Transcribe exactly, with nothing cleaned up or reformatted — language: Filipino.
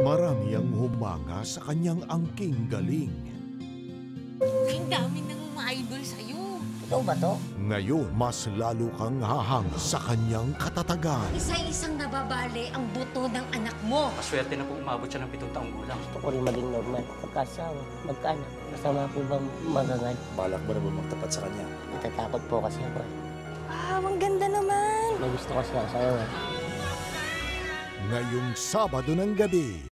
Marami ang humanga sa kanyang angking galing. Ang dami ng mga idol sa'yo. Ikaw ba to? Ngayon, mas lalo kang hahanga sa kanyang katatagan. Isa-isang nababali ang buto ng anak mo. Maswerte na po umabot siya ng pitong taong gulang. Gusto ko rin maging normal. Magkasawa, magkaanak. Masama po bang magangad? Balak ba na ba magtapat sa kanya? Natatakot po kasi ako. Wow, ang ganda naman! May gusto ko siya sa'yo eh. Ngayong Sabado ng gabi.